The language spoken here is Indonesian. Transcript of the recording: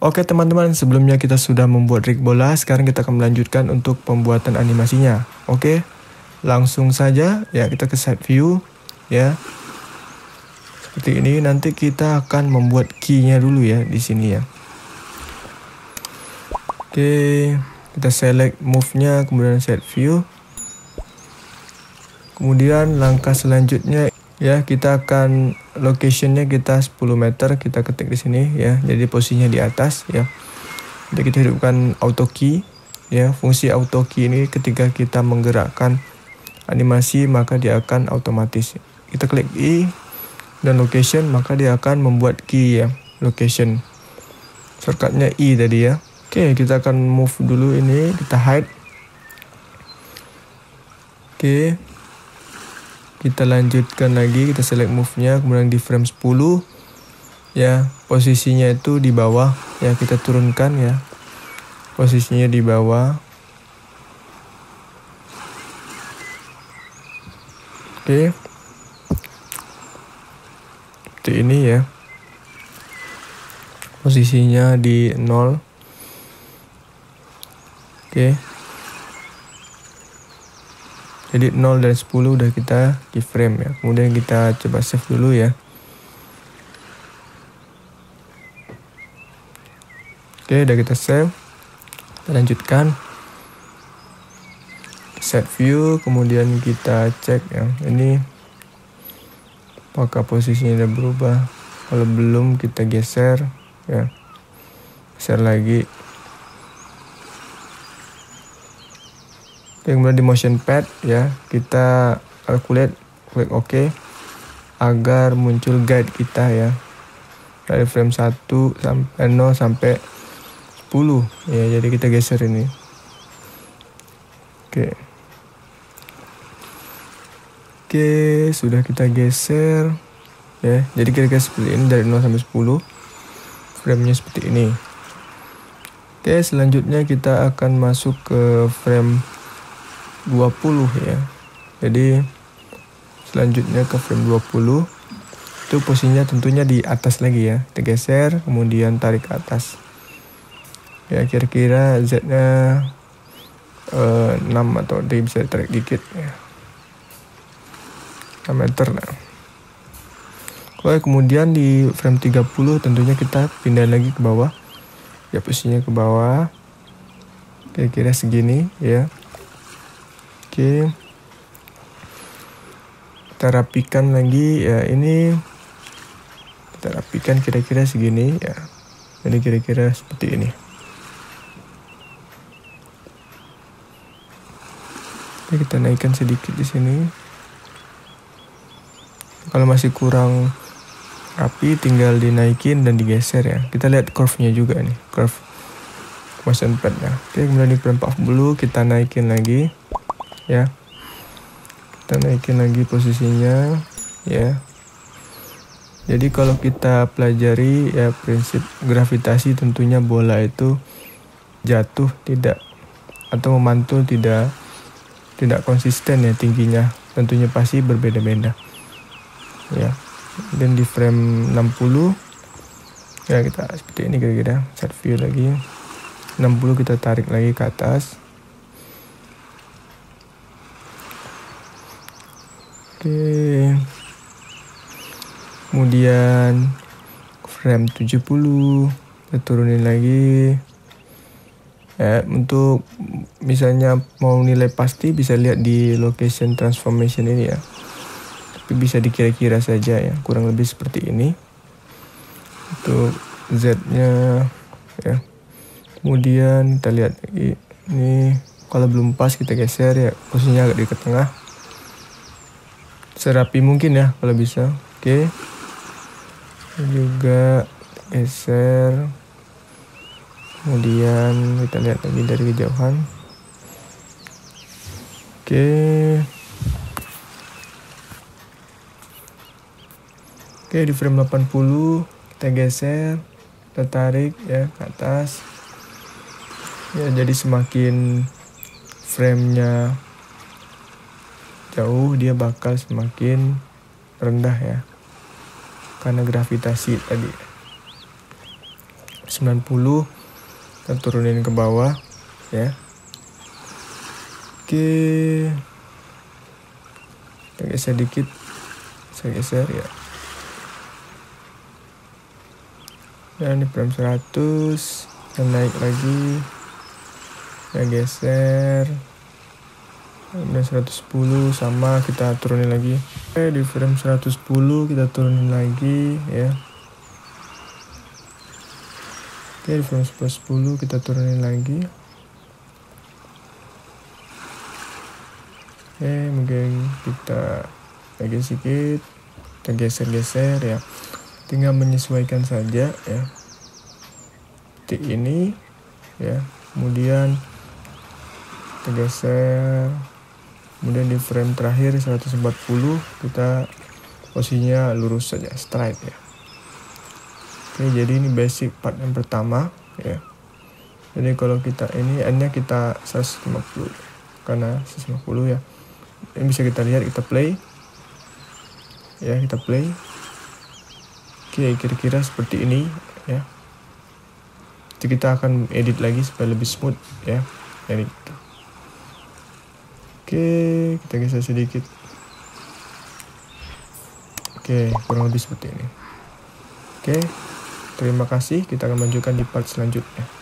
Oke teman-teman, sebelumnya kita sudah membuat rig bola, sekarang kita akan melanjutkan untuk pembuatan animasinya. Oke, langsung saja ya kita ke side view ya. Seperti ini, nanti kita akan membuat key-nya dulu ya di sini ya. Oke, kita select move-nya, kemudian side view. Kemudian langkah selanjutnya ya, kita akan locationnya kita 10 meter, kita ketik di sini ya, jadi posisinya di atas ya. Jadi kita hidupkan auto key ya, fungsi auto key ini ketika kita menggerakkan animasi maka dia akan otomatis. Kita klik i dan location, maka dia akan membuat key ya, location. Shortcutnya i tadi ya. Oke, kita akan move dulu ini, kita hide. Oke, kita lanjutkan lagi, kita select move-nya, kemudian di frame 10 ya, posisinya itu di bawah ya, kita turunkan ya, posisinya di bawah. Oke, seperti ini ya, posisinya di 0. Oke, jadi 0 dan 10 udah kita keyframe ya. Kemudian kita coba save dulu ya. Oke, udah kita save. Kita lanjutkan. Set view, kemudian kita cek ya. Ini apakah posisinya udah berubah? Kalau belum kita geser ya. Geser lagi. Oke, kemudian di motion pad ya, kita calculate, klik OK agar muncul guide kita ya, dari frame 1 sampai 0 sampai 10 ya, jadi kita geser ini. Oke, sudah kita geser ya, jadi kira-kira seperti ini, dari 0 sampai 10 framenya seperti ini. Oke, selanjutnya kita akan masuk ke frame 20 ya. Jadi selanjutnya ke frame 20. Itu posisinya tentunya di atas lagi ya. Kita geser, kemudian tarik ke atas. Ya, kira-kira Z-nya 6 atau dia bisa tarik dikit ya. 6 meter lah. Oke, kemudian di frame 30 tentunya kita pindah lagi ke bawah. Ya, posisinya ke bawah. Kira-kira segini ya. Oke, kita rapikan lagi ya, ini kita rapikan kira-kira segini ya, jadi kira-kira seperti ini. Oke, kita naikkan sedikit di sini. Kalau masih kurang rapi tinggal dinaikin dan digeser ya. Kita lihat curve-nya juga nih, curve motion pad-nya. Oke, kemudian di frame 40 kita naikin lagi. Ya, kita naikin lagi posisinya ya. Jadi kalau kita pelajari ya, prinsip gravitasi tentunya bola itu jatuh tidak atau memantul tidak konsisten ya tingginya, tentunya pasti berbeda-beda ya. Dan di frame 60 ya, kita seperti ini kira-kira, set view lagi 60, kita tarik lagi ke atas. Oke, kemudian frame 70 kita turunin lagi ya. Untuk misalnya mau nilai pasti bisa lihat di location transformation ini ya, tapi bisa dikira-kira saja ya, kurang lebih seperti ini untuk Z nya ya. Kemudian kita lihat lagi ini, kalau belum pas kita geser ya, posisinya agak di ke tengah, serapi mungkin ya kalau bisa. Oke, juga geser, kemudian kita lihat lagi dari kejauhan. Oke, di frame 80 kita geser, kita tarik ya ke atas ya, jadi semakin framenya jauh dia bakal semakin rendah ya, karena gravitasi tadi. 90, kita turunin ke bawah ya. Oke, kita geser dikit, saya geser ya. Dan di frame 100 kita naik lagi, kita geser. Udah 110 sama, kita turunin lagi. Oke, di frame 110 kita turunin lagi ya. Oke, di frame 110 kita turunin lagi. Oke, mungkin kita agak sedikit, kita geser-geser ya, tinggal menyesuaikan saja ya titik ini ya. Kemudian kita geser. Kemudian di frame terakhir 140 kita posisinya lurus saja, straight ya. Oke, jadi ini basic part yang pertama ya. Jadi kalau kita ini n-nya kita 150 karena 150 ya. Ini bisa kita lihat, kita play ya, kita play. Oke, kira-kira seperti ini ya. Jadi kita akan edit lagi supaya lebih smooth ya. Edit. Oke, kita geser sedikit. Oke, kurang lebih seperti ini. Oke, terima kasih. Kita akan lanjutkan di part selanjutnya.